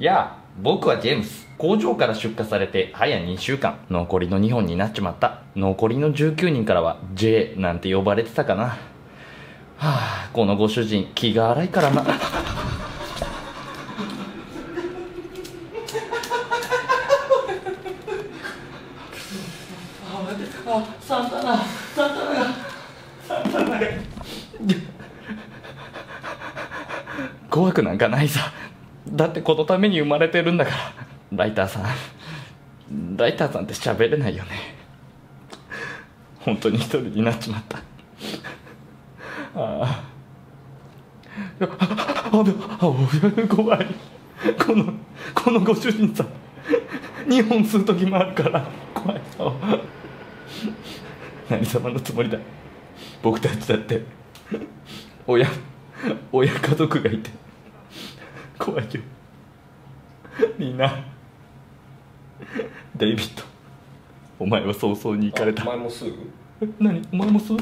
やあ、僕はジェームス。工場から出荷されて早2週間。残りの2本になっちまった。残りの19人からは J なんて呼ばれてたかな。はあ、このご主人、気が荒いからな。サンタナが怖くなんかないさ。だってこのために生まれてるんだから。ライターさんって喋れないよね。本当に一人になっちまった。怖い。このご主人さん2本吸う時もあるから怖い。何様のつもりだ。僕たちだって親家族がいて怖いよ。みんなデイビッド、お前は早々に行かれた。お前もすぐ何お前もすぐ